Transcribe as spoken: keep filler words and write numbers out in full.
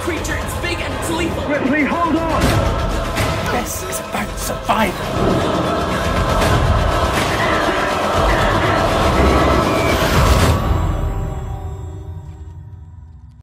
creature. It's big and it's lethal. Ripley, hold on! This is about survival.